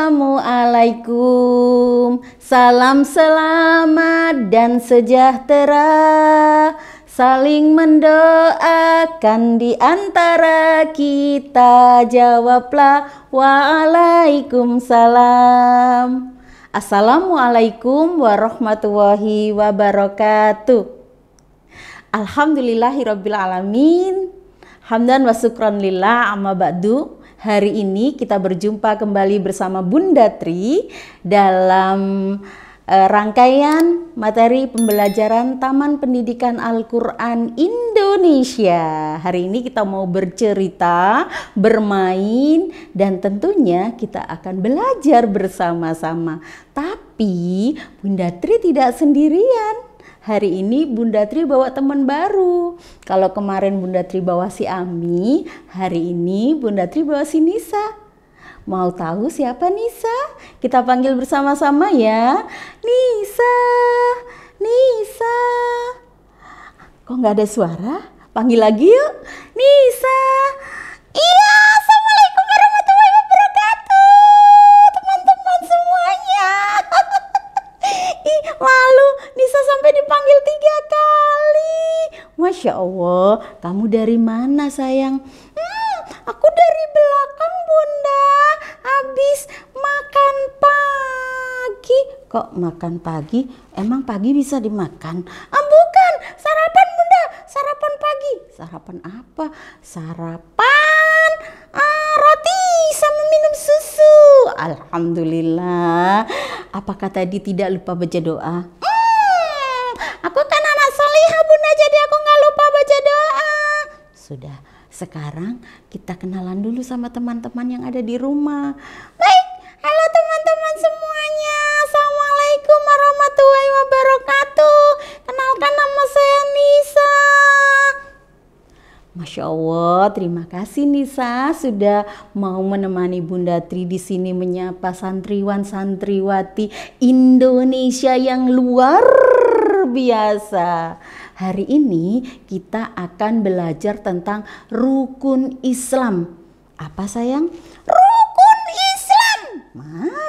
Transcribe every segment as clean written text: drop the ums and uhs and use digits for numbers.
Assalamualaikum. Salam selamat dan sejahtera, saling mendoakan di antara kita. Jawablah waalaikumsalam. Assalamualaikum warahmatullahi wabarakatuh. Alhamdulillahirrabbilalamin. Hamdan wa syukran lillah amma ba'du. Hari ini kita berjumpa kembali bersama Bunda Tri dalam rangkaian materi pembelajaran Taman Pendidikan Al-Quran Indonesia. Hari ini kita mau bercerita, bermain, dan tentunya kita akan belajar bersama-sama. Tapi Bunda Tri tidak sendirian. Hari ini Bunda Tri bawa teman baru. Kalau kemarin Bunda Tri bawa si Ami, hari ini Bunda Tri bawa si Nisa. Mau tahu siapa Nisa? Kita panggil bersama-sama ya. Nisa, Nisa. Kok nggak ada suara? Panggil lagi yuk. Nisa. Iya, assalamualaikum warahmatullahi wabarakatuh, teman-teman semuanya. Ih, malu. Nisa sampai dipanggil 3 kali. Masya Allah, kamu dari mana sayang? Aku dari belakang Bunda, habis makan pagi. Kok makan pagi? Emang pagi bisa dimakan? Bukan, sarapan Bunda, sarapan pagi. Sarapan apa? Sarapan roti sama minum susu. Alhamdulillah. Apakah tadi tidak lupa baca doa? Aku kan anak salihah Bunda, jadi aku nggak lupa baca doa. Sudah, sekarang kita kenalan dulu sama teman-teman yang ada di rumah. Baik, halo teman-teman semuanya. Assalamualaikum warahmatullahi wabarakatuh. Kenalkan nama saya Nisa. Masya Allah, terima kasih Nisa sudah mau menemani Bunda Tri di sini menyapa santriwan santriwati Indonesia yang luar biasa. Hari ini kita akan belajar tentang rukun Islam. Apa sayang? Rukun Islam.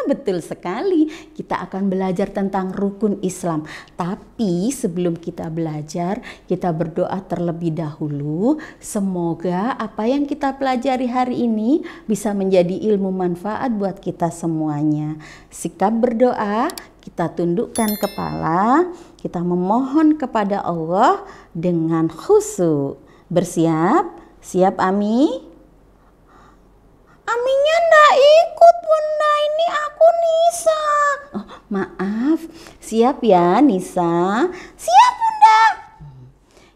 Betul sekali. Kita akan belajar tentang rukun Islam. Tapi sebelum kita belajar, kita berdoa terlebih dahulu. Semoga apa yang kita pelajari hari ini bisa menjadi ilmu manfaat buat kita semuanya. Sikap berdoa, kita tundukkan kepala, kita memohon kepada Allah dengan khusyuk. Bersiap? Siap Ami? Aminya ndak ikut Bunda, ini aku Nisa. Oh, maaf. Siap ya Nisa? Siap Bunda.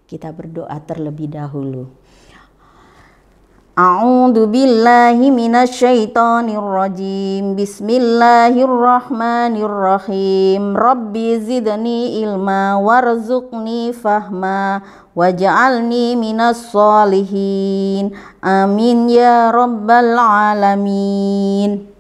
Kita berdoa terlebih dahulu. A'udzu billahi minasy syaithanir rajim. Bismillahirrahmanirrahim. Rabbizidni ilma warzuqni fahma waj'alni minash sholihin. Amin ya rabbal alamin.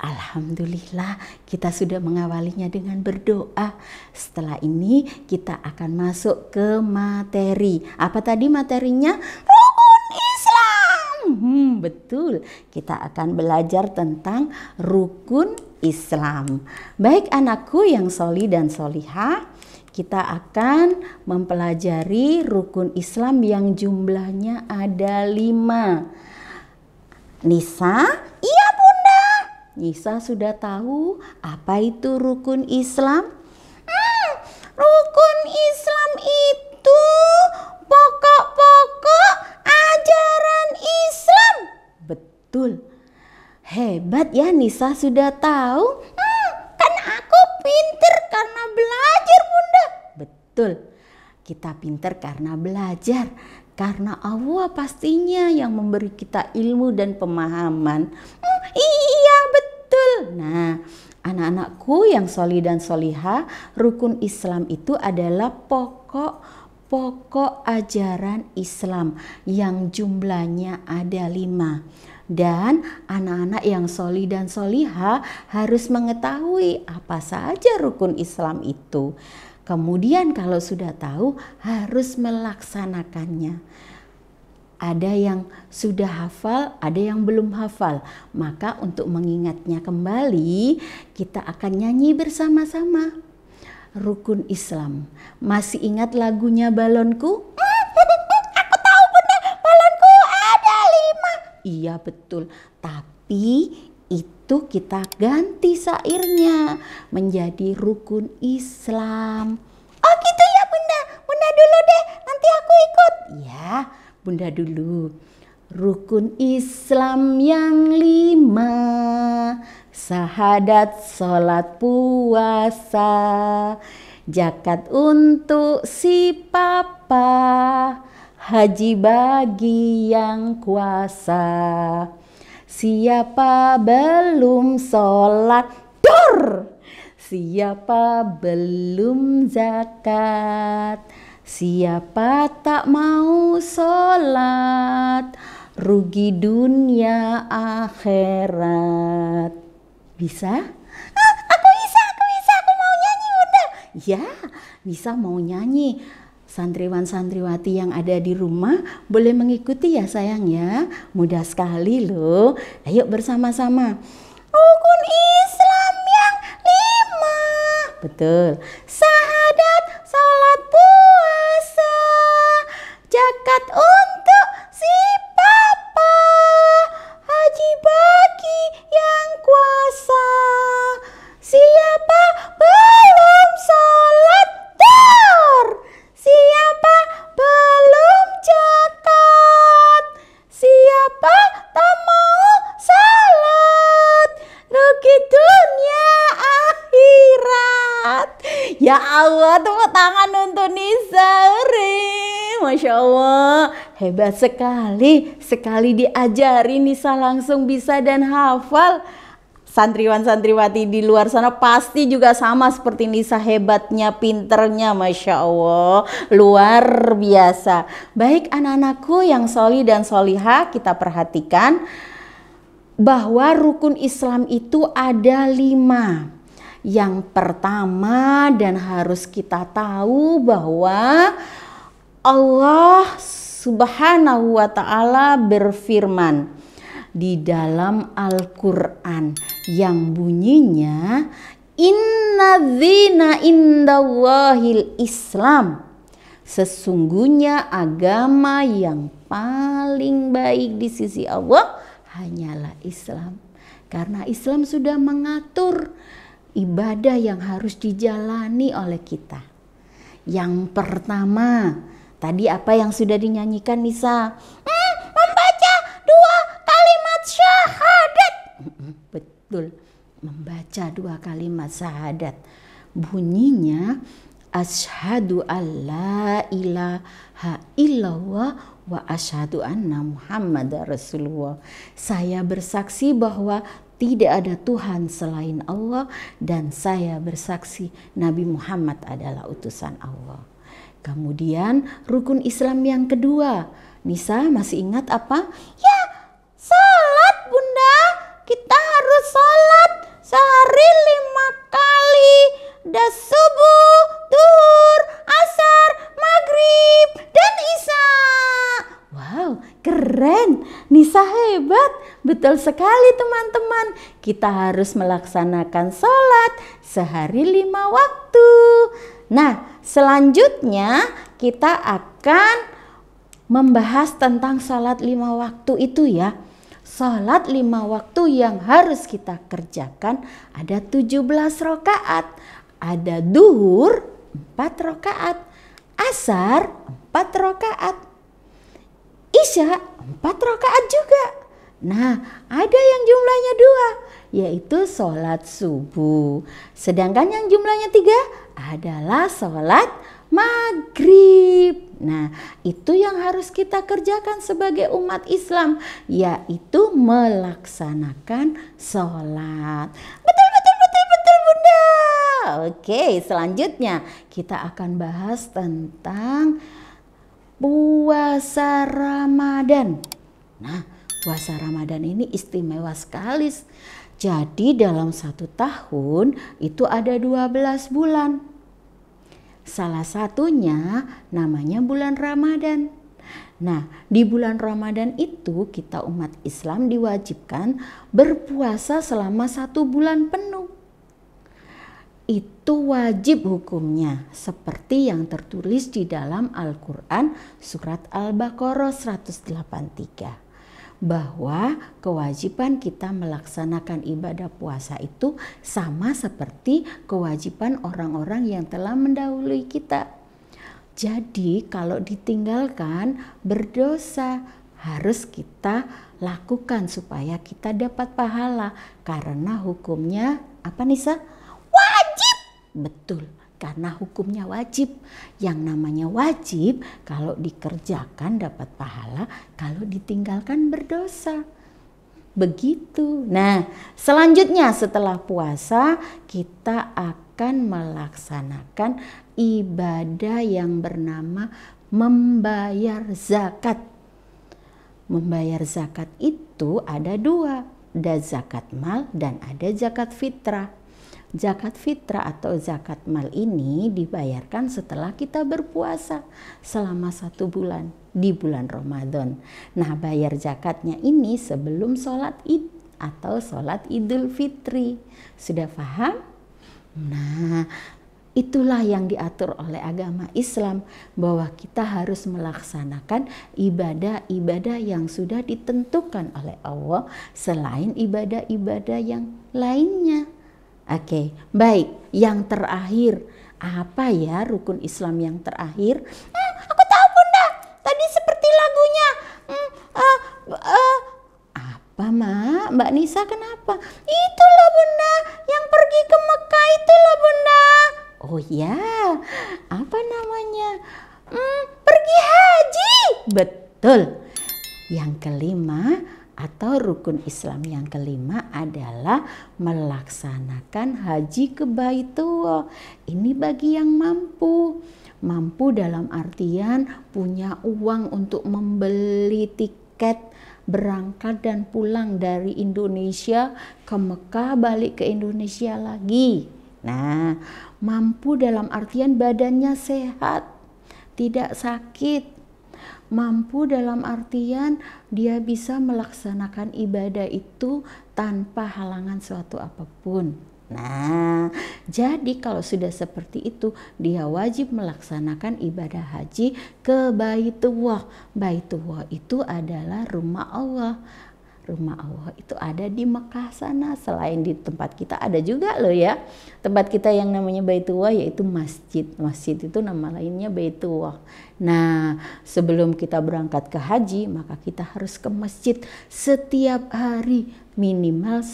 Alhamdulillah, kita sudah mengawalinya dengan berdoa. Setelah ini kita akan masuk ke materi. Apa tadi materinya? Rukun Islam. Betul, kita akan belajar tentang rukun Islam. Baik anakku yang sholih dan sholihah, kita akan mempelajari rukun Islam yang jumlahnya ada 5. Nisa? Iya Bunda. Nisa sudah tahu apa itu rukun Islam? Rukun Islam itu pokok-pokok ajaran Islam. Betul. Hebat ya Nisa sudah tahu. Kan aku pinter karena belajar Bunda. Betul. Kita pinter karena belajar. Karena Allah pastinya yang memberi kita ilmu dan pemahaman. Iya betul. Nah anak-anakku yang sholih dan sholihah, rukun Islam itu adalah pokok-pokok ajaran Islam yang jumlahnya ada 5. Dan anak-anak yang sholih dan sholihah harus mengetahui apa saja rukun Islam itu. Kemudian kalau sudah tahu harus melaksanakannya. Ada yang sudah hafal, ada yang belum hafal. Maka untuk mengingatnya kembali, kita akan nyanyi bersama-sama. Rukun Islam. Masih ingat lagunya balonku? Aku tahu bunda, balonku ada 5. Iya betul, tapi itu kita ganti syairnya menjadi Rukun Islam. Oh gitu ya bunda, bunda dulu deh, nanti aku ikut. Ya. Bunda dulu, rukun Islam yang 5, syahadat, sholat, puasa, zakat untuk si papa, haji bagi yang kuasa. Siapa belum sholat, dor! Siapa belum zakat? Siapa tak mau sholat, rugi dunia akhirat. Bisa? Ah, aku mau nyanyi bunda. Ya, Nisa mau nyanyi. Santriwan santriwati yang ada di rumah boleh mengikuti ya sayang ya. Mudah sekali loh. Ayo bersama-sama. Rukun Islam yang 5. Betul. Syahadat, sholat, puasa, zakat untuk si papa, haji bagi yang kuasa. Siapa belum sholat, dor! Siapa belum zakat? Siapa tak mau sholat, rugi dunia akhirat. Ya Allah, tepuk tangan untuk Nisa. Masya Allah, hebat sekali. Sekali diajari Nisa langsung bisa dan hafal. Santriwan-santriwati di luar sana pasti juga sama seperti Nisa, hebatnya, pinternya. Masya Allah, luar biasa. Baik anak-anakku yang sholih dan sholihah, kita perhatikan bahwa rukun Islam itu ada 5. Yang pertama dan harus kita tahu bahwa Allah Subhanahu wa ta'ala berfirman di dalam Al-Quran yang bunyinya innadzina indallahil Islam, sesungguhnya agama yang paling baik di sisi Allah hanyalah Islam. Karena Islam sudah mengatur ibadah yang harus dijalani oleh kita. Yang pertama, tadi apa yang sudah dinyanyikan Nisa? Membaca 2 kalimat syahadat. Betul, membaca 2 kalimat syahadat. Bunyinya Ashadu Allah, ilaha illallah wa asyhadu anna Muhammad Rasulullah. Saya bersaksi bahwa tidak ada Tuhan selain Allah dan saya bersaksi Nabi Muhammad adalah utusan Allah. Kemudian rukun Islam yang kedua, Nisa masih ingat apa? Ya, salat bunda. Kita harus salat sehari 5 kali. Dan subuh, duhur, asar, maghrib, dan isya. Wow, keren. Nisa hebat. Betul sekali teman-teman. Kita harus melaksanakan sholat sehari 5 waktu. Nah, selanjutnya kita akan membahas tentang sholat 5 waktu itu ya. Sholat 5 waktu yang harus kita kerjakan ada 17 rakaat. Ada duhur 4 rakaat, asar 4 rakaat, isya 4 rakaat juga. Nah, ada yang jumlahnya 2, yaitu sholat subuh. Sedangkan yang jumlahnya 3 adalah sholat maghrib. Nah, itu yang harus kita kerjakan sebagai umat Islam, yaitu melaksanakan sholat. Betul bunda. Oke, selanjutnya kita akan bahas tentang puasa Ramadan. Nah, puasa Ramadan ini istimewa sekali. Jadi dalam 1 tahun itu ada 12 bulan. Salah satunya namanya bulan Ramadan. Nah, di bulan Ramadan itu kita umat Islam diwajibkan berpuasa selama 1 bulan penuh. Itu wajib hukumnya seperti yang tertulis di dalam Al-Quran surat Al-Baqarah 183. Bahwa kewajiban kita melaksanakan ibadah puasa itu sama seperti kewajiban orang-orang yang telah mendahului kita. Jadi kalau ditinggalkan berdosa, harus kita lakukan supaya kita dapat pahala. Karena hukumnya apa, Nisa? Wajib! Betul, karena hukumnya wajib. Yang namanya wajib kalau dikerjakan dapat pahala, kalau ditinggalkan berdosa. Begitu. Nah, selanjutnya setelah puasa kita akan melaksanakan ibadah yang bernama membayar zakat. Membayar zakat itu ada 2, ada zakat mal dan ada zakat fitrah. Zakat fitrah atau zakat mal ini dibayarkan setelah kita berpuasa selama 1 bulan di bulan Ramadan. Nah, bayar zakatnya ini sebelum sholat id atau sholat Idul Fitri. Sudah paham? Nah, itulah yang diatur oleh agama Islam, bahwa kita harus melaksanakan ibadah-ibadah yang sudah ditentukan oleh Allah selain ibadah-ibadah yang lainnya. Oke, baik. Yang terakhir, apa ya rukun Islam yang terakhir? Aku tahu, Bunda. Tadi seperti lagunya. Apa, Mak? Mbak Nisa kenapa? Itu loh, Bunda. Yang pergi ke Mekah itu loh, Bunda. Oh ya, apa namanya? Pergi haji. Betul. Yang kelima, atau rukun Islam yang kelima adalah melaksanakan haji ke Baitullah. Ini bagi yang mampu. Mampu dalam artian punya uang untuk membeli tiket berangkat dan pulang dari Indonesia ke Mekah, balik ke Indonesia lagi. Nah, mampu dalam artian badannya sehat, tidak sakit. Mampu dalam artian dia bisa melaksanakan ibadah itu tanpa halangan suatu apapun. Nah, jadi kalau sudah seperti itu, dia wajib melaksanakan ibadah haji ke Baitullah. Baitullah itu adalah rumah Allah. Rumah Allah itu ada di Mekah sana. Selain di tempat kita ada juga loh ya. Tempat kita yang namanya Baitullah yaitu masjid. Masjid itu nama lainnya Baitullah. Nah, sebelum kita berangkat ke haji maka kita harus ke masjid setiap hari minimal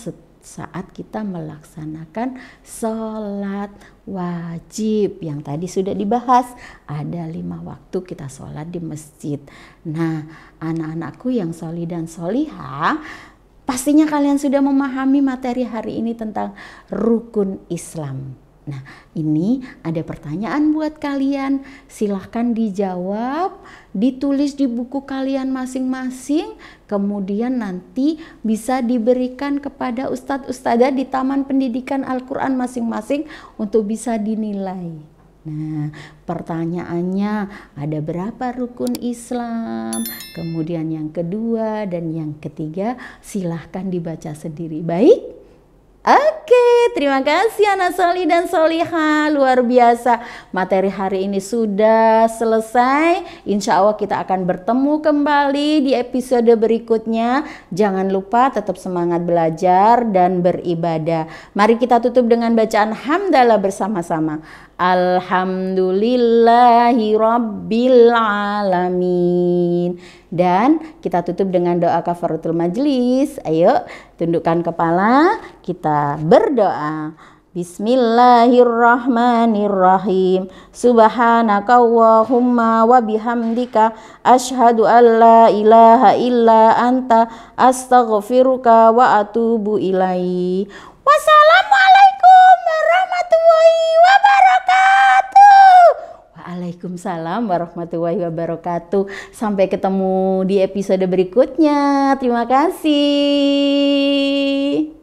saat kita melaksanakan sholat wajib yang tadi sudah dibahas. Ada 5 waktu kita sholat di masjid. Nah, anak-anakku yang sholih dan sholiha, pastinya kalian sudah memahami materi hari ini tentang rukun Islam. Nah, ini ada pertanyaan buat kalian. Silahkan dijawab, ditulis di buku kalian masing-masing. Kemudian nanti bisa diberikan kepada ustadz-ustadzah di Taman Pendidikan Al-Quran masing-masing untuk bisa dinilai. Nah, pertanyaannya ada berapa rukun Islam, kemudian yang kedua dan yang ketiga, silahkan dibaca sendiri. Baik? Oke, terima kasih anak sholih dan sholiha. Luar biasa, materi hari ini sudah selesai. Insya Allah kita akan bertemu kembali di episode berikutnya. Jangan lupa tetap semangat belajar dan beribadah. Mari kita tutup dengan bacaan hamdalah bersama-sama. Alhamdulillahirrabbilalamin. Dan kita tutup dengan doa kafaratul majlis. Ayo tundukkan kepala, kita berdoa. Bismillahirrahmanirrahim. Subhanakallahumma wabihamdika, ashadu as Allah, ilaha illa anta, astaghfiruka wa atubu ilai. Wassalamualaikum warahmatullahi wabarakatuh. Waalaikumsalam warahmatullahi wabarakatuh. Sampai ketemu di episode berikutnya. Terima kasih.